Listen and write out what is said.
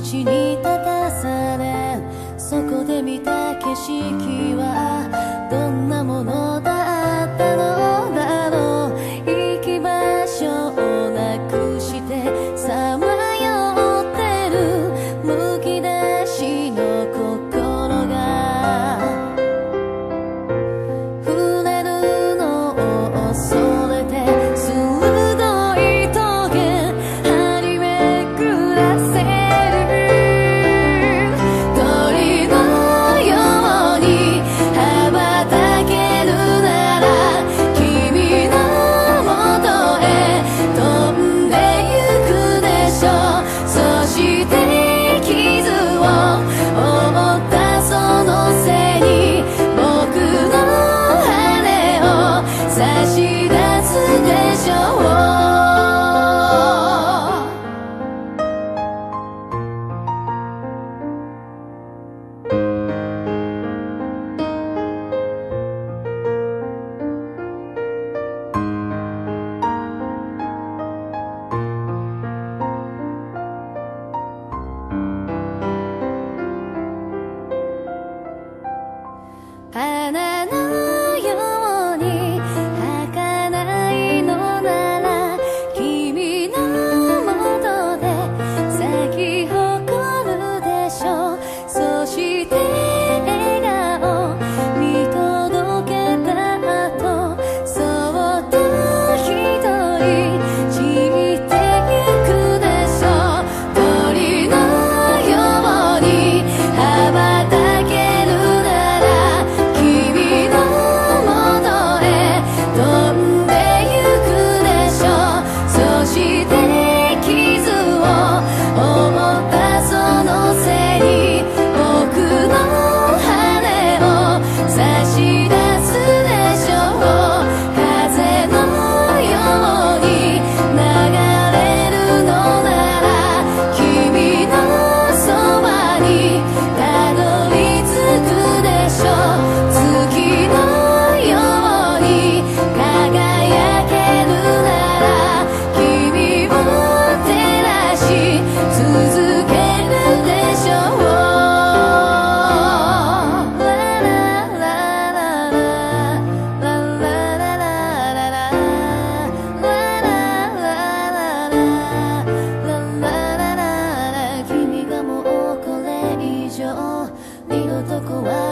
縁に立たされ、そこで見た景色はどんなものだったのだろう。行き場所をなくしてさまよってるむき出しの心が触れるのを恐れてす花のように儚いのなら、君のもとで咲き誇るでしょう。そして笑顔見届けた後、そっと一人散ってゆくでしょう。鳥のように羽ばたけ「二度と壊れない」